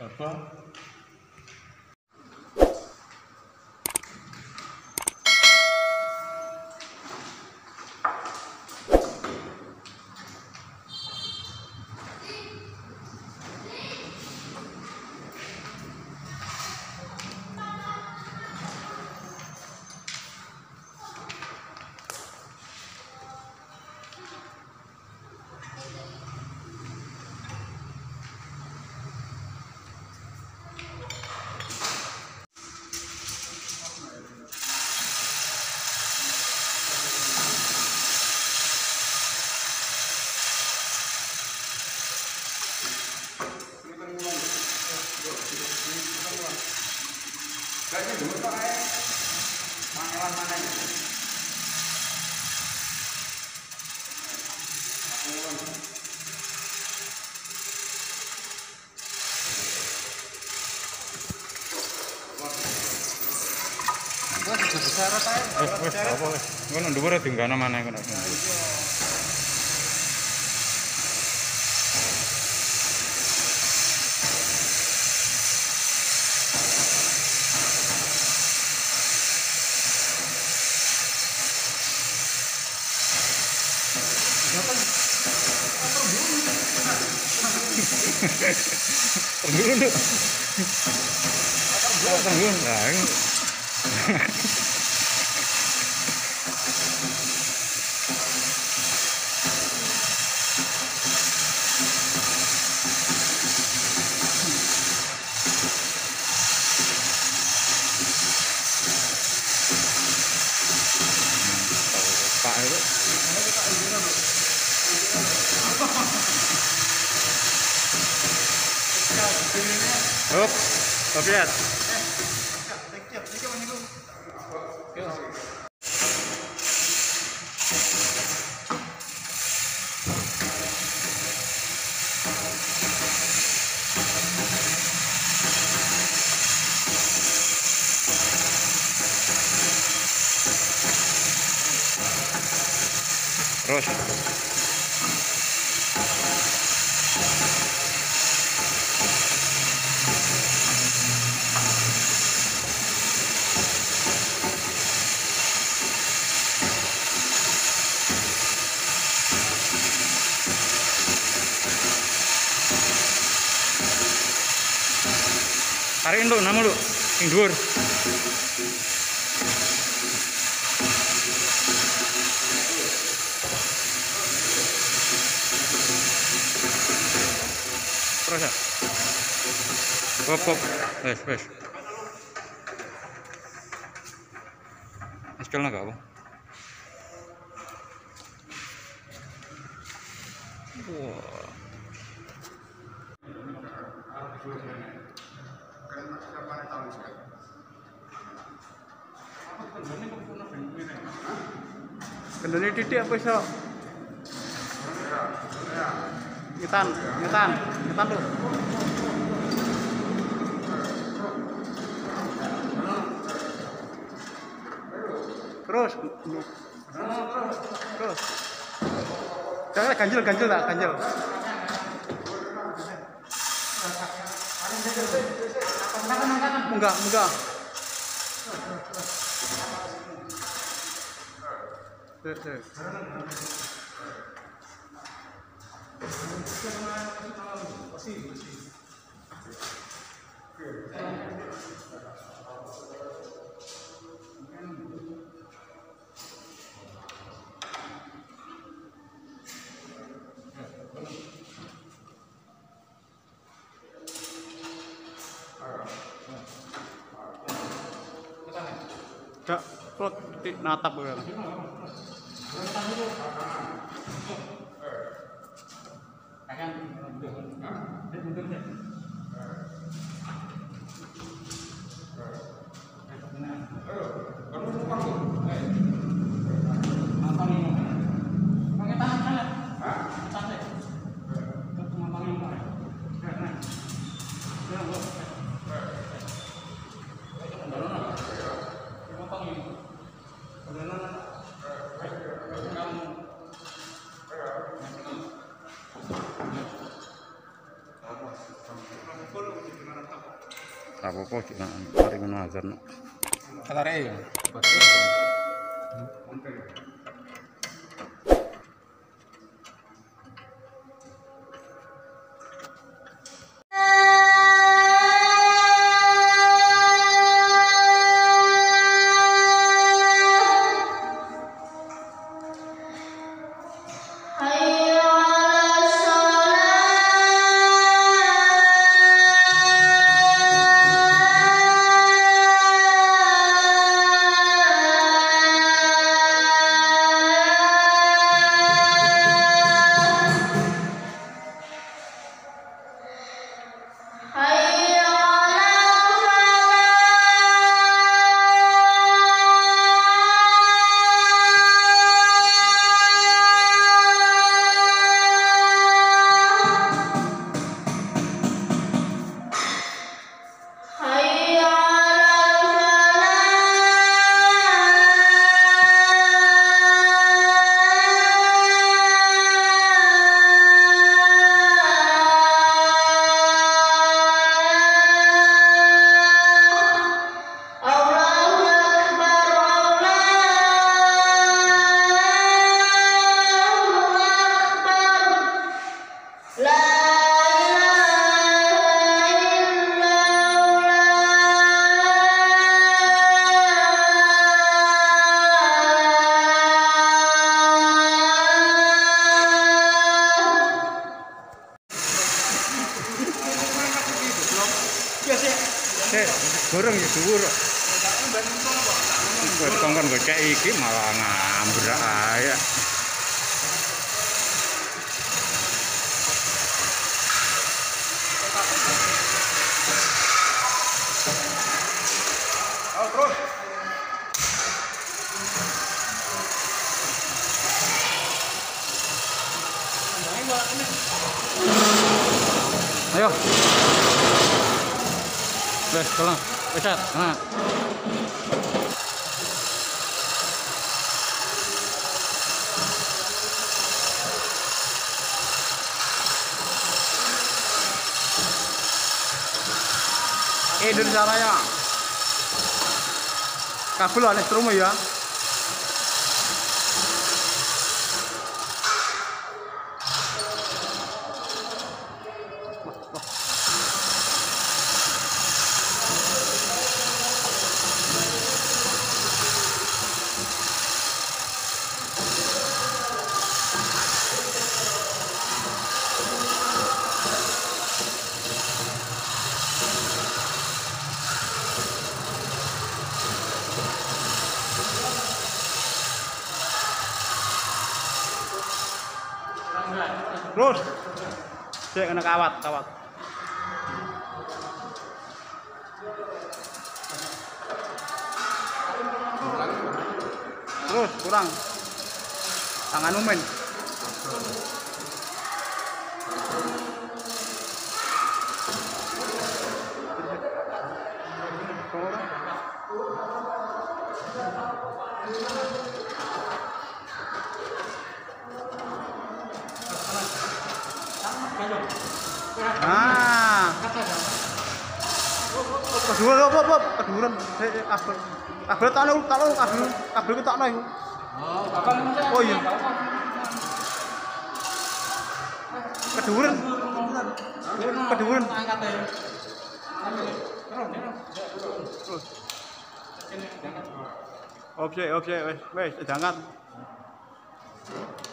Apa? Kayaknya dulu kok ya pangelan mana gitu gue sudah bicara saya apa boleh gue nunggu berat tinggal mana yang kena tergulung tuh tergulung lang Pak itu Up, tapi ya. Terus. Tarik lu, nama lu, sing dhuwur. Terus ya. Pop. Wes. Iskal nak apa? Kendali titik apa iso? Ngetan tuh. Terus. Jangan ganjil. Enggak. Natap gue Apa kok kita hari mengajar nak? Kata rey. Goreng ya dhuwur. Kok kongkon gocek iki malah ngambrak ae. Ayo. Wes tolong. Besar, nah. Duduk caranya. Kabel aneh terumah ya. Terus, saya kena kawat. Terus kurang tangan umen. Keduran kabel tak ono kabel ku tak ono iku. Oh iya. Keduran angkat ae. Terus. Oke, wes, diangkat.